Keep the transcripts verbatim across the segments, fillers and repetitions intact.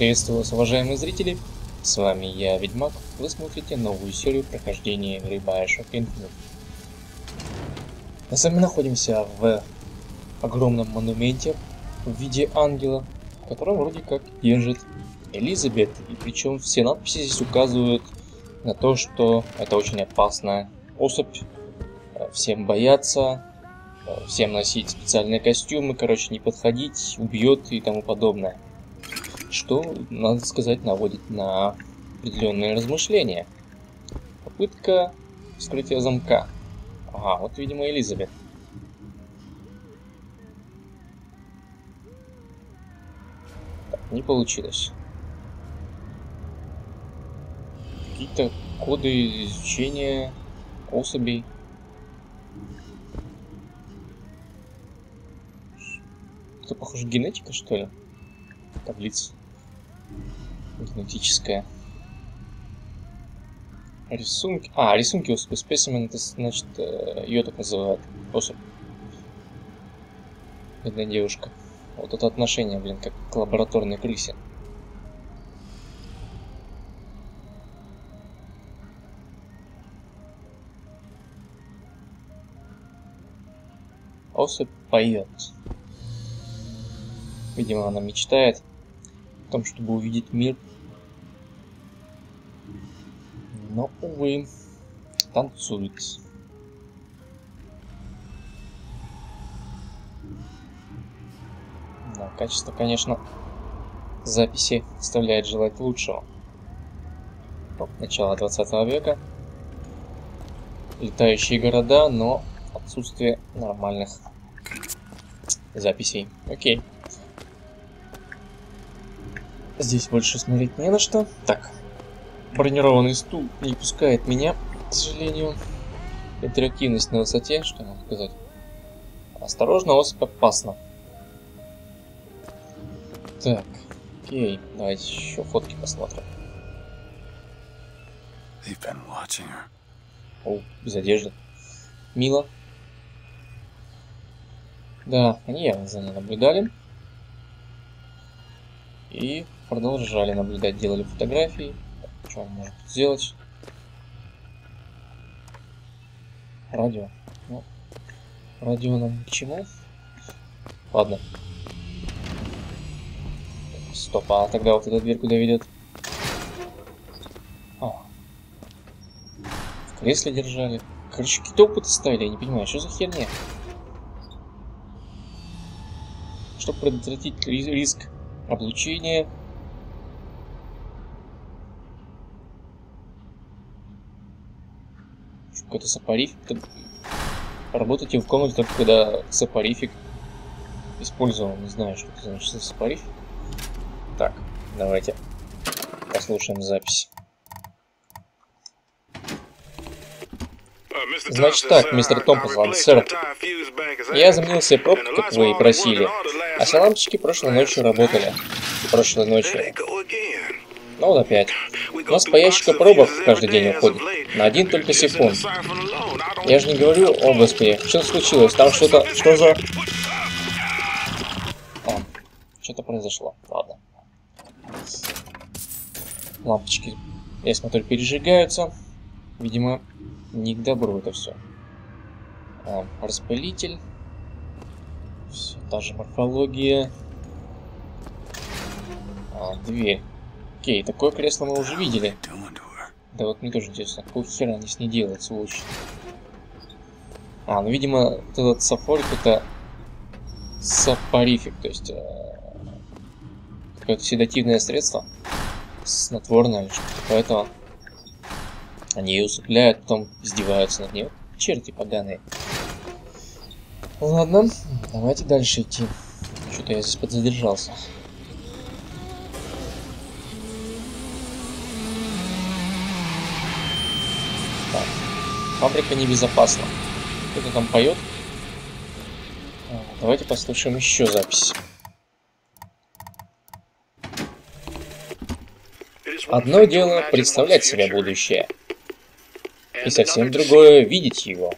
Приветствую вас, уважаемые зрители, с вами я, Ведьмак, вы смотрите новую серию прохождения игры BioShock Infinite. Мы с вами находимся в огромном монументе в виде ангела, который вроде как держит Элизабет, и причем все надписи здесь указывают на то, что это очень опасная особь, всем бояться, всем носить специальные костюмы, короче, не подходить, убьет и тому подобное. Что, надо сказать, наводит на определенные размышления. Попытка вскрытия замка. Ага, вот, видимо, Элизабет. Так, не получилось. Какие-то коды изучения особей. Это, похоже, генетика, что ли? Таблица. Генетическая. Рисунки. А, рисунки особи. Спесимен, это значит, ее так называют. Особь. Бедная девушка. Вот это отношение, блин, как к лабораторной крысе. Особь поет. Видимо, она мечтает о том, чтобы увидеть мир. Но, увы, танцует. Да, качество, конечно, записи оставляет желать лучшего. Начало двадцатого века. Летающие города, но отсутствие нормальных записей. Окей. Здесь больше смотреть не на что. Так, бронированный стул не пускает меня, к сожалению. Интерактивность на высоте, что надо сказать. Осторожно, особь опасна. Так, окей, давайте еще фотки посмотрим. О, без одежды. Мило. Да, они явно за ней наблюдали. И продолжали наблюдать, делали фотографии. Так, что он может сделать? Радио. Ну, радио нам к чему? Ладно. Стоп, а тогда вот эта дверь куда ведет? А. В кресле держали. Короче, какие-то опыты ставили, я не понимаю, что за херня? Чтобы предотвратить риск облучение. Какой-то сапарифик. Работайте в комнате только когда сапарифик использовал. Не знаю, что это значит сапарифик. Так, давайте послушаем запись. Значит так, мистер Томпсон, сэр. Я заменил все пробки, как вы и просили. А все лампочки прошлой ночью работали. Прошлой ночью. Ну вот опять. У нас по ящику пробок каждый день уходит. На один только секунд. Я же не говорю, о господи, что случилось? Там что-то... Что за... Там. Что-то произошло. Ладно. Лампочки, я смотрю, пережигаются. Видимо... Не к добру это все. А, распылитель. Все, та же морфология. А, дверь. Окей, такое кресло мы уже видели. Да вот мне тоже интересно, какого хера они с ней делают, слушай. А, ну видимо, вот этот сафорик это сапарифик, то есть э, какое-то седативное средство. Снотворное или что-то такое этого. Они ее усыпляют, потом издеваются над ней. Черти поганые. Ладно, давайте дальше идти. Что-то я здесь подзадержался. Так. Фабрика небезопасна. Кто-то там поет. Давайте послушаем еще запись. Одно дело представлять себе будущее. И совсем другое — видеть его.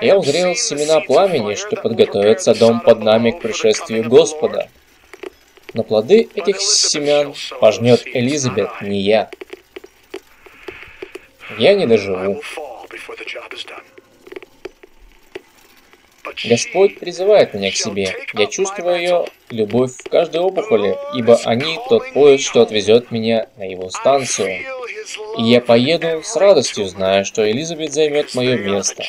Я узрел семена пламени, что подготовится дом под нами к пришествию Господа. Но плоды этих семян пожнет Элизабет, не я. Я не доживу. Господь призывает меня к себе. Я чувствую ее любовь в каждой опухоли, ибо они тот поезд, что отвезет меня на его станцию. И я поеду с радостью, зная, что Элизабет займет мое место.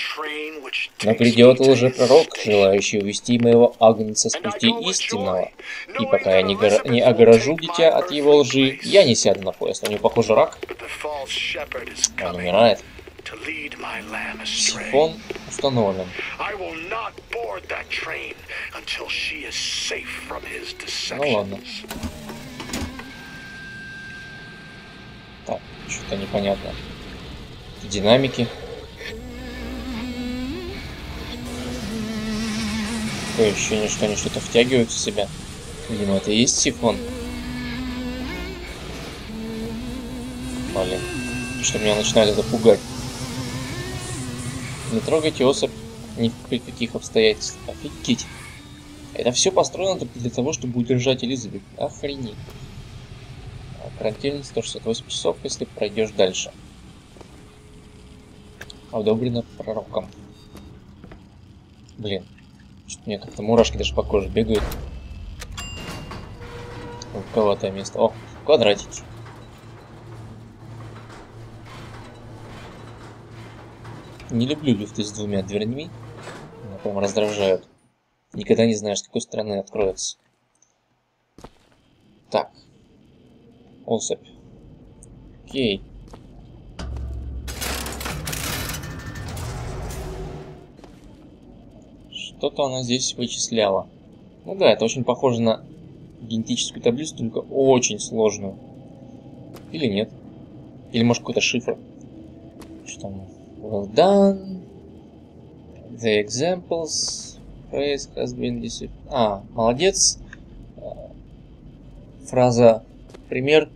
Но придет лжепророк, желающий увести моего агнца с пути истинного. И пока я не, гор... не огорожу дитя от его лжи, я не сяду на поезд. У него, похоже, рак. Он умирает. Сифон установлен. Ну ладно. Так, что-то непонятно. Динамики. Такое ощущение, что они что-то втягивают в себя. Видимо, это и есть сифон. Блин, что меня начинает это пугать. Не трогайте особь ни при каких обстоятельствах. Офигеть. Это все построено для того, чтобы удержать Элизабет. Охренеть. Карантин сто шестьдесят восемь часов, если пройдешь дальше. Одобрено пророком. Блин. Что-то мне как-то мурашки даже по коже бегают. Рукаватое место. О, квадратики. Не люблю лифты с двумя дверьми. Меня прям раздражают. Никогда не знаешь, с какой стороны откроется. Так. Особь. Окей. Что-то она здесь вычисляла. Ну да, это очень похоже на генетическую таблицу, только очень сложную. Или нет. Или может какой-то шифр. Что там? Well done. The examples. Phrase has been deceived. А, молодец. Фраза «пример»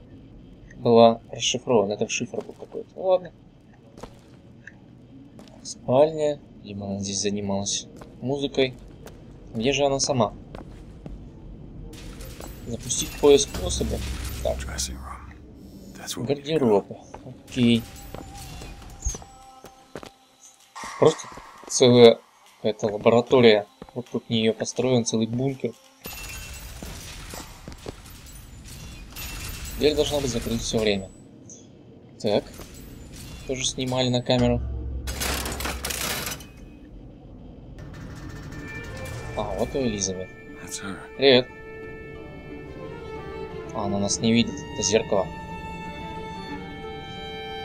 была расшифрована. Это шифр был какой-то. Ну ладно. Спальня. Видимо, она здесь занималась музыкой. Где же она сама? Запустить поиск особи. Так. Гардероб. Окей. Просто целая эта лаборатория. Вокруг нее построен целый бункер. Дверь должна быть закрыта все время. Так. Тоже снимали на камеру. А, вот и Элизабет. Привет. А, она нас не видит. Это зеркало.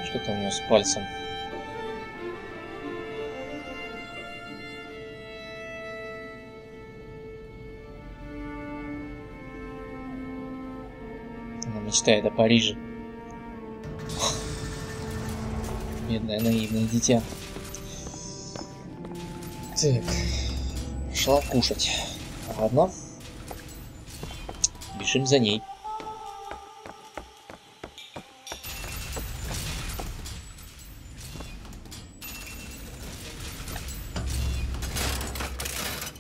Что-то у нее с пальцем. Мечтает о Париже. Бедное наивное дитя. Так. Пошла кушать. Ладно. Бежим за ней.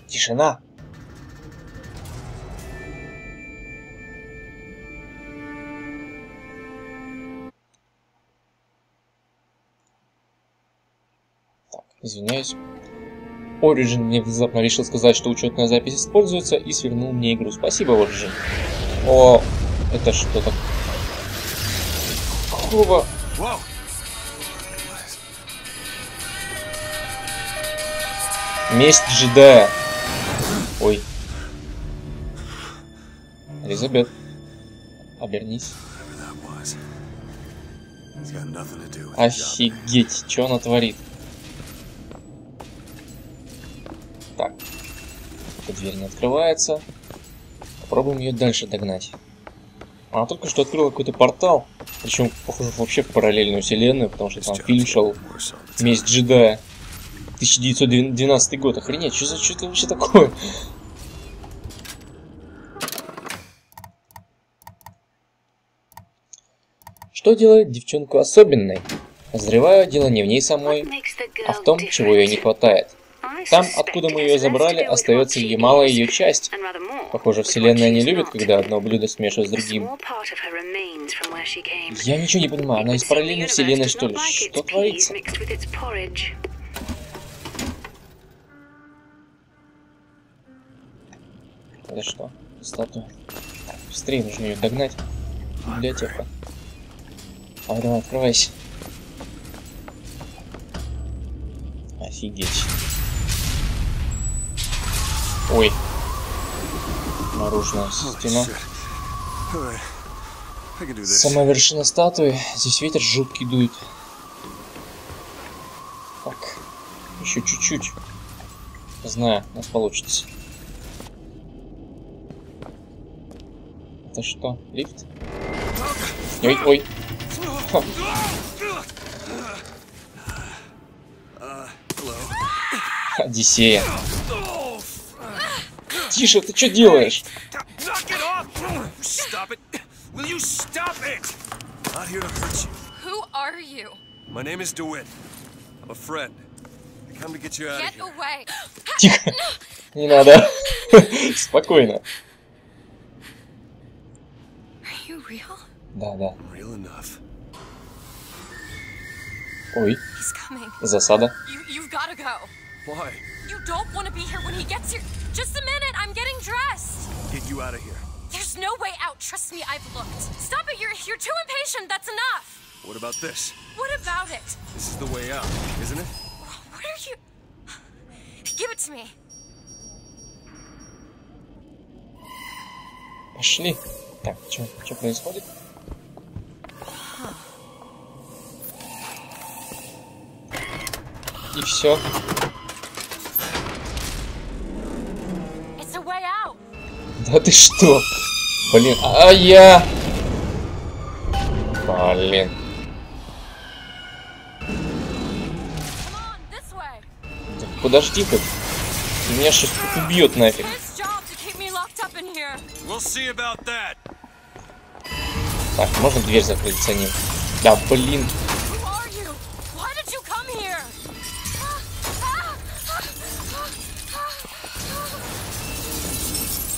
Тишина. Извиняюсь. Origin мне внезапно решил сказать, что учетная запись используется, и свернул мне игру. Спасибо, Origin. О, это что так? Какого? Месть джедая. Ой. Элизабет, обернись. Офигеть, что она творит? Дверь не открывается. Попробуем ее дальше догнать. Она только что открыла какой-то портал. Причем, похоже, вообще в параллельную вселенную, потому что там фильм шел «Месть джедая». тысяча девятьсот двенадцатый год. Охренеть, что за что-то вообще такое? Что делает девчонку особенной? Назреваю дело не в ней самой, а в том, чего ей не хватает. Там, откуда мы ее забрали, остается и малая ее часть. Похоже, Вселенная не любит, когда одно блюдо смешивают с другим. Я ничего не понимаю, она из параллельной Вселенной, что ли? Что творится? Это что? Статуя. Быстрее нужно ее догнать. Библиотека. А, давай, открывайся. Офигеть. Ой. Наружная стена. Самая вершина статуи. Здесь ветер жуткий дует. Так. Еще чуть-чуть. Знаю, у нас получится. Это что? Лифт? Ой, ой. Ха. Одиссея. Тише, ты что делаешь? Тихо. Не надо. Спокойно. Да, да. Ой. Засада. You don't want to be here when he gets here. Just a minute, I'm getting dressed. Get you out of here. There's no way out. Trust me, I've looked. Stop it. You're you're too impatient. That's enough. What about this? What about it? This is the way out, isn't it? What are you? Give it to me. Пошли. Так, что, что происходит? И все. Да ты что? Блин, а я... Блин. Так подожди ты. Меня сейчас тут убьет нафиг. Так, можно дверь закрыть за ним? Да, блин.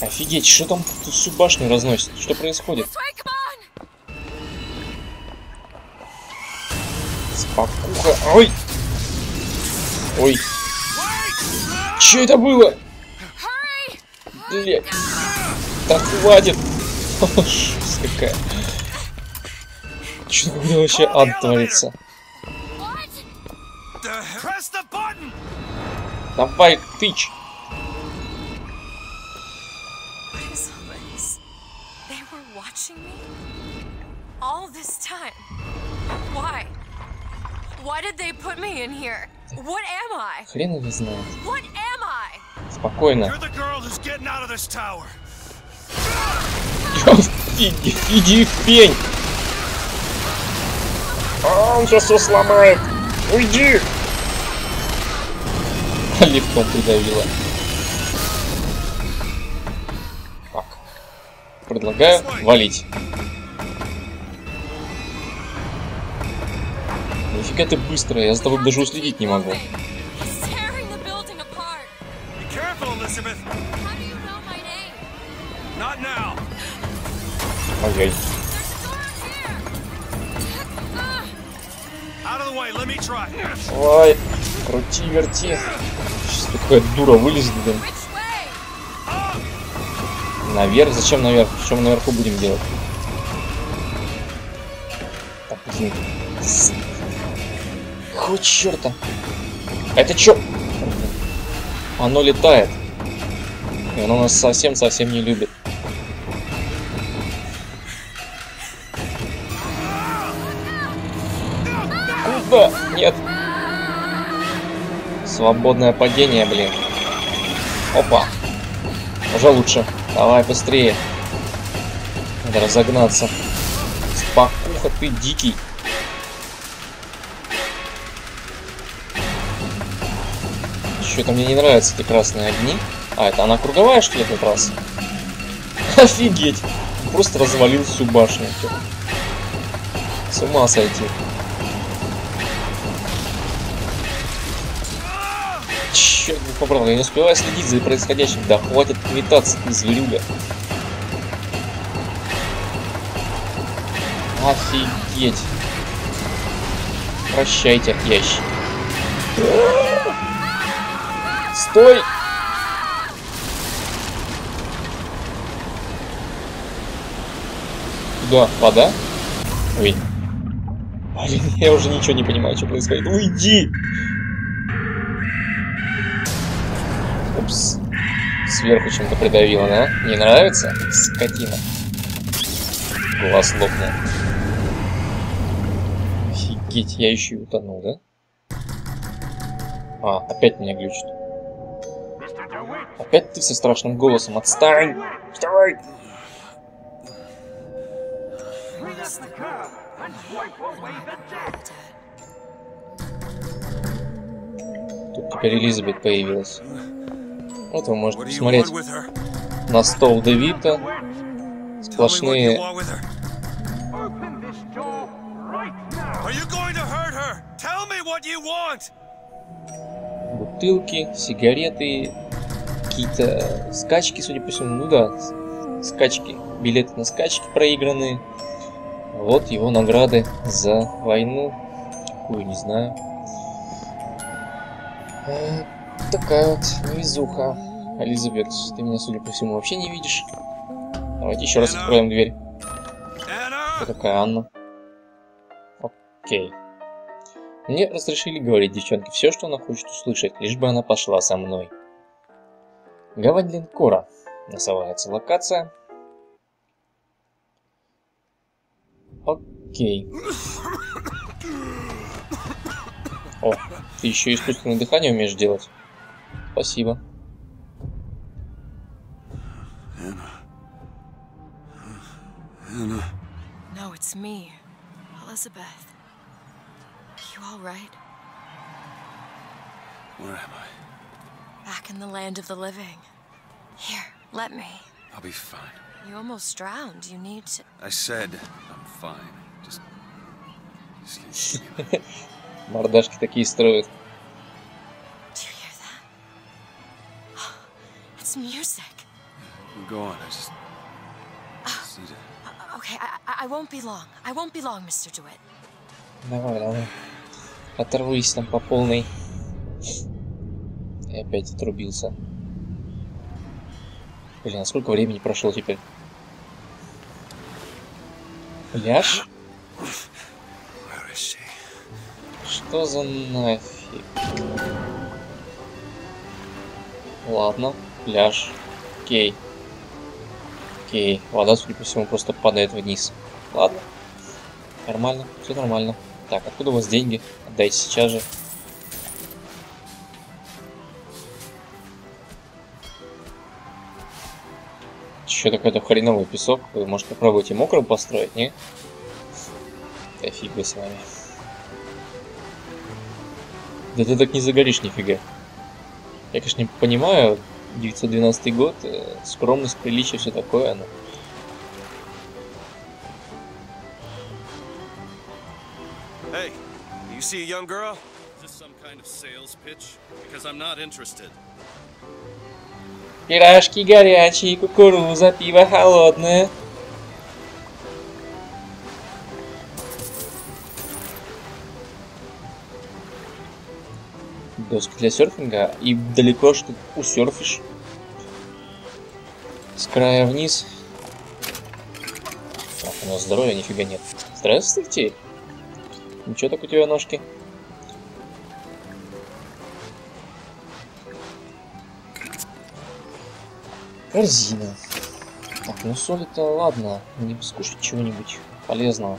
Офигеть, что там тут всю башню разносит? Что происходит? Спокуха. Ой! Ой! Че это было? Блядь! Так хватит! Шесть какая! Че такое вообще ад творится? Давай, тычь! Хрен его знает. Спокойно. Иди, иди в пень. А он сейчас все сломает. Уйди. Лифтом придавила. Так. Предлагаю валить. Нифига ты быстрая, я за тобой даже уследить не могу. Ай-яй. Ой, крути, верти. Сейчас такая дура вылезет. Наверх, зачем наверх? Что мы наверху будем делать? Так, блин. О, черта. Это чё? Оно летает. И оно нас совсем-совсем не любит. Куда? Нет. Свободное падение, блин. Опа. Уже лучше. Давай быстрее. Надо разогнаться. Спокуха, ты дикий. Что-то мне не нравятся эти красные огни. А, это она круговая, что ли, этот раз? Офигеть! Просто развалил всю башню. С ума сойти. Черт, попробовал, я не успеваю следить за происходящим. Да хватит квитаться, ты зверюга. Офигеть. Прощайте, ящик. Стой! Куда? Вода? Ой. Блин, я уже ничего не понимаю, что происходит. Уйди! Упс. Сверху чем-то придавило, да? Не нравится? Скотина. Глаз лопнул. Офигеть, я еще и утонул, да? А, опять меня глючит. Опять ты со страшным голосом. Отстань! Вставай! Тут теперь Элизабет появилась. Вот вы можете посмотреть на стол Дэвида. Сплошные бутылки, сигареты, какие-то скачки, судя по всему. Ну да, скачки, билеты на скачки проигранные. Вот его награды за войну. Какую, не знаю. Э, такая вот везуха. Элизабет, ты меня, судя по всему, вообще не видишь. Давайте еще раз откроем дверь. Кто такая Анна? Окей. Мне разрешили говорить девчонке все, что она хочет услышать, лишь бы она пошла со мной. Гавань линкора. Называется локация. Окей. О, ты еще искусственное дыхание умеешь делать. Спасибо. No, it's me, Elizabeth. You all right? Where am I? Back in the land of the living. Here, let me. I'll be fine. You almost drowned. You need to. I said I'm fine. Just. Just leave me. Мордашки такие строят. Do you hear that? Oh, it's music. Go on. I just. Need to. Okay, I, I won't be long. I won't be long, мистер Dewitt. Давай, давай. Оторвись там по полной. И опять отрубился. Блин, а сколько времени прошло теперь? Пляж? Что за нафиг? Ладно, пляж. Окей. Окей, вода, судя по всему, просто падает вниз. Ладно. Нормально, все нормально. Так, откуда у вас деньги? Отдайте сейчас же. Еще такой-то хреновый песок. Вы, может, попробуйте мокрым построить, не? Да фиг бы с вами. Да ты так не загоришь нифига. Я, конечно, не понимаю. девятьсот двенадцатый год, скромность, приличие, все такое оно. Hey, you see a young girl? Is this some kind of sales pitch? Because I'm not interested. Пирожки горячие, кукуруза, пиво холодное. Доски для серфинга, и далеко что усерфишь. С края вниз. Так, у нас здоровья нифига нет. Здравствуйте. Ничего так у тебя ножки. Корзина. Так, ну соли-то ладно. Не скушать чего-нибудь полезного.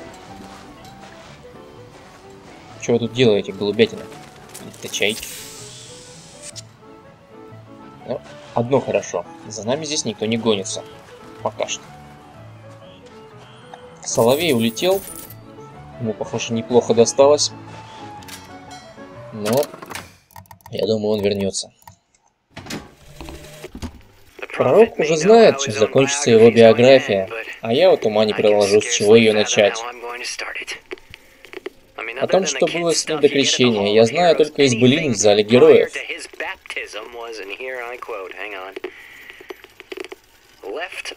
Чего вы тут делаете, голубятина? Это чайки. Ну, одно хорошо. За нами здесь никто не гонится. Пока что. Соловей улетел. Ему, похоже, неплохо досталось. Но я думаю, он вернется. Пророк уже знает, чем закончится его биография. А я вот ума не приложу, с чего ее начать. О том, что было с ним до крещения, я знаю только из былин в зале героев.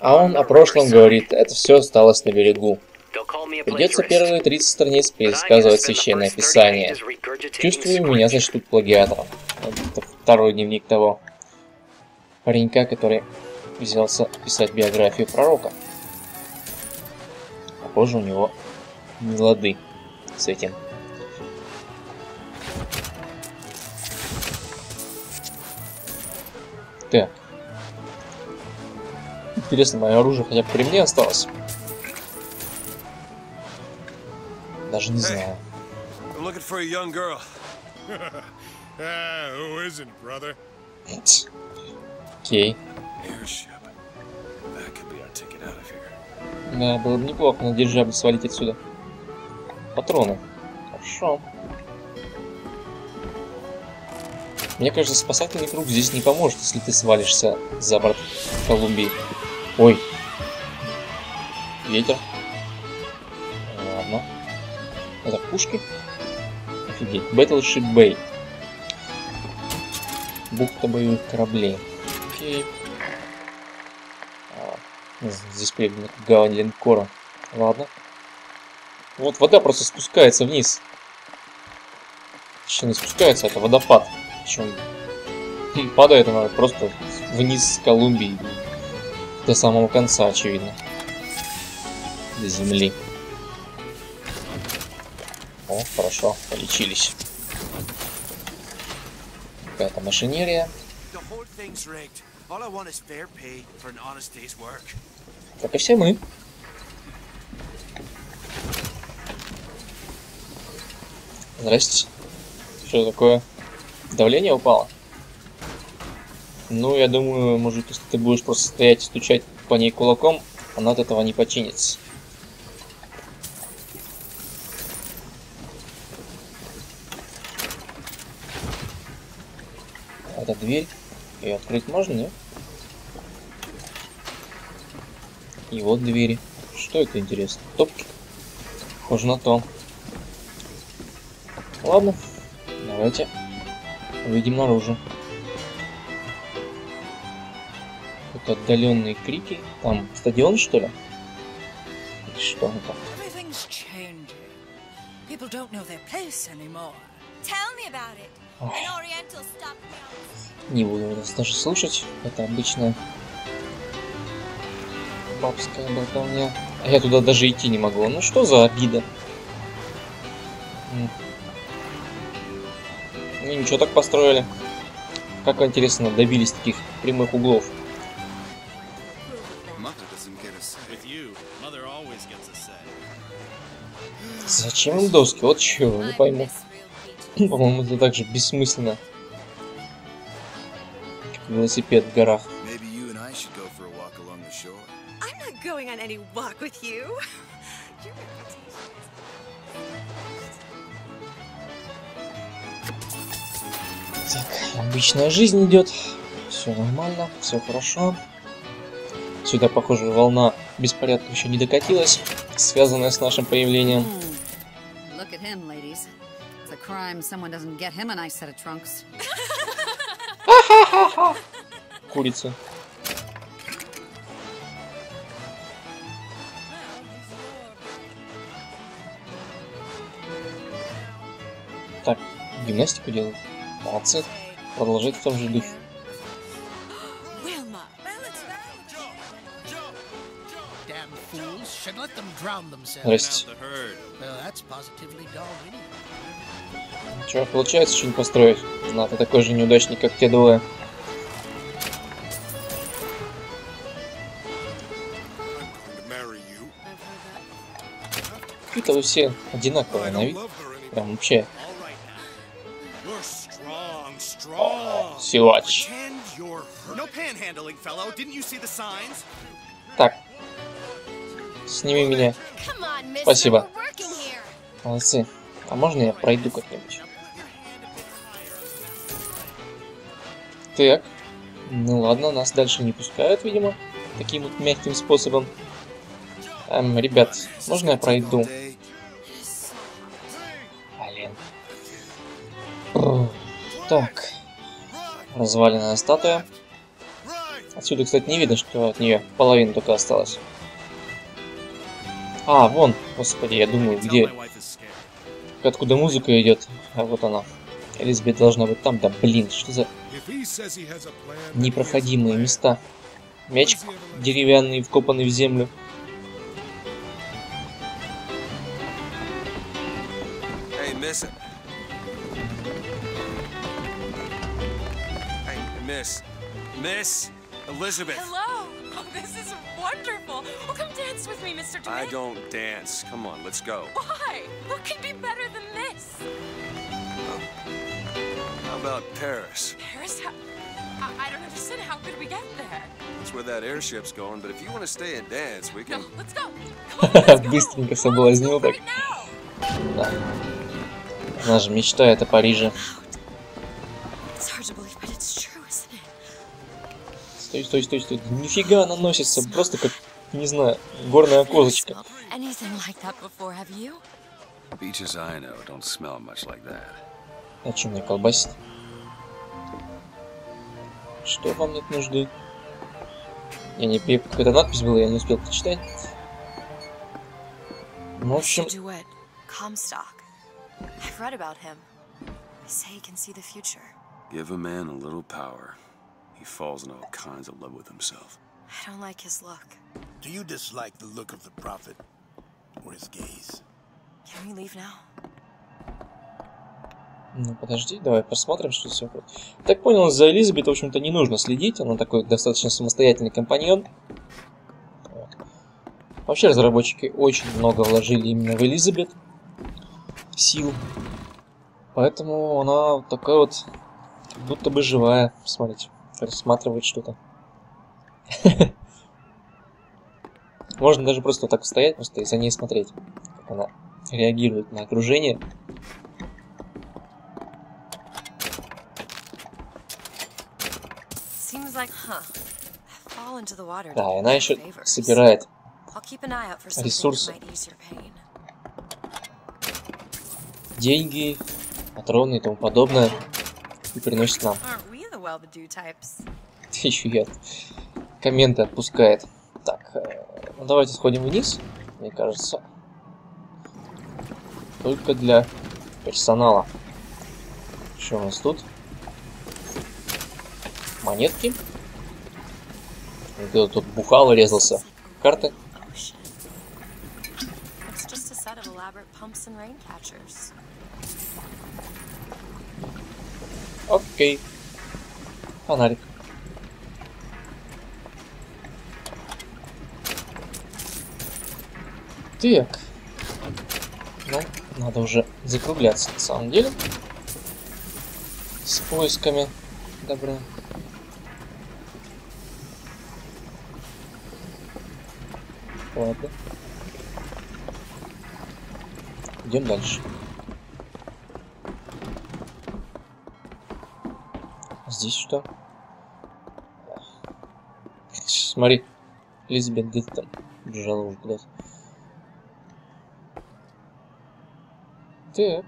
А он о прошлом говорит, это все осталось на берегу. Придется первые тридцать страниц пересказывать священное писание. Чувствую, меня зачтут плагиатором. Это второй дневник того паренька, который взялся писать биографию пророка. А позже у него не лады с этим. Так. Интересно, мое оружие хотя бы при мне осталось. Даже не знаю. Окей. Да, было бы неплохо на дирижабле свалить отсюда. Патроны. Хорошо. Мне кажется, спасательный круг здесь не поможет, если ты свалишься за борт Колумбии. Ой. Ветер. Ладно. Это пушки. Офигеть. Battleship Bay. Бухта боевых кораблей. Окей. А, здесь прибыл гавань линкора. Ладно. Вот вода просто спускается вниз. Точнее, не спускается, это водопад. Причем падает она просто вниз с Колумбии. До самого конца, очевидно. До земли. О, хорошо, полечились. Какая-то машинерия. Как и все мы. Здрасте. Что такое? Давление упало? Ну, я думаю, может, если ты будешь просто стоять и стучать по ней кулаком, она от этого не починится. Это дверь. Ее открыть можно, нет? И вот двери. Что это, интересно? Топки? Похоже на то. Ладно, давайте выйдем наружу. Тут отдаленные крики. Там стадион, что ли? Что это? Ох. Не буду вас даже слушать. Это обычная бабская болтовня. А я туда даже идти не могу. Ну что за обида? Ну ничего, так построили. Как интересно, добились таких прямых углов. Зачем им доски? Вот чего, не пойму. По-моему, это так же бессмысленно. Как велосипед в горах. Так, обычная жизнь идет. Все нормально, все хорошо. Сюда, похоже, волна беспорядка еще не докатилась, связанная с нашим появлением. Курица. Так, гимнастику делаю. Молодцы. Продолжать в том же духе. Здрасте. Че, получается что-нибудь построить? На, ты такой же неудачник, как те двое. Какие-то вы все одинаковые на вид. Прям вообще. О, силач. Так. Сними меня. Спасибо. Молодцы. А можно я пройду как-нибудь? Так. Ну ладно, нас дальше не пускают, видимо. Таким вот мягким способом. Эм, ребят, можно я пройду? Блин. Так. разваленная статуя. Отсюда, кстати, не видно, что от нее половина только осталась. А, вон, господи, я думаю, где... Откуда музыка идет? А вот она. Элизабет должна быть там. Да блин, что за непроходимые места. Мяч деревянный, вкопанный в землю. Hey, miss. Hey, miss. Miss Elizabeth. Hello. Oh, this is wonderful. Well, come dance with me, Mister Dumet. I don't dance. Come on, let's go. Why? What could be better than this? How about Paris? Paris? How... I don't understand. How could we get there? That's where that airship's going. But if you want to stay and dance, we can. No, let's go. Быстренько соблазнил так. Да. Она же мечтает о Париже. Стой, стой, стой, стой. Нифига она носится, просто как, не знаю, горная козочка. А чем мне колбасит? Что вам нет нужды? Я не пью, какая-то надпись была, я не успел прочитать. В общем... Ну подожди, давай посмотрим, что все будет. Так понял, за Элизабет, в общем-то, не нужно следить. Она такой достаточно самостоятельный компаньон. Вот. Вообще разработчики очень много вложили именно в Элизабет сил. Поэтому она такая вот, как будто бы живая. Смотрите, рассматривает что-то. Можно даже просто так стоять, просто и за ней смотреть, как она реагирует на окружение. Да, и она еще собирает ресурсы. Деньги, патроны и тому подобное. И приносит нам. Еще я. Комменты отпускает. Так, ну давайте сходим вниз. Мне кажется. Только для персонала. Что у нас тут? Монетки. Кто-то тут бухал и резался. Карты. Окей. Фонарик. Так. Ну, надо уже закругляться на самом деле. С поисками добра. Ладно. Идем дальше. Здесь что? Смотри, Элизабет где-то там бежала уже куда-то. Так.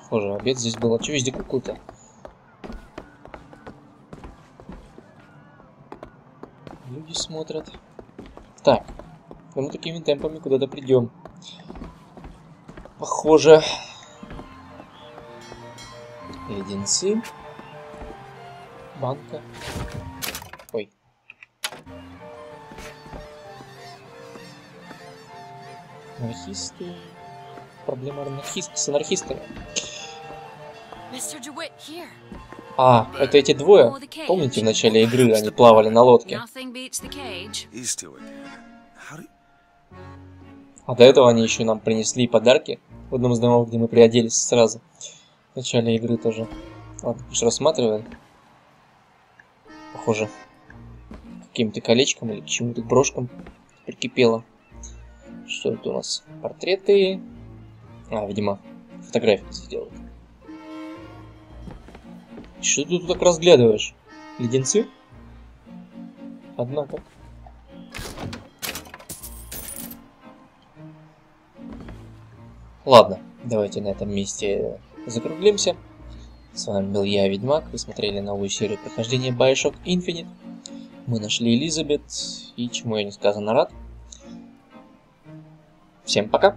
Похоже, обед здесь был. Че везде какой-то? Смотрят. Так, ну мы такими темпами куда-то придем. Похоже. Леденцы. Банка. Ой. Анархисты. Проблема анархист с анархистами. А, это эти двое? Помните, в начале игры они плавали на лодке? А до этого они еще нам принесли подарки в одном из домов, где мы приоделись сразу. В начале игры тоже. Ладно, что рассматриваем. Похоже, каким-то колечком или чему-то брошком прикипело. Что это у нас? Портреты. А, видимо, фотографии сделают. Что ты тут так разглядываешь? Леденцы? Однако. Ладно, давайте на этом месте закруглимся. С вами был я, Ведьмак, вы смотрели новую серию прохождения BioShock Infinite. Мы нашли Элизабет, и чему я несказанно рад. Всем пока!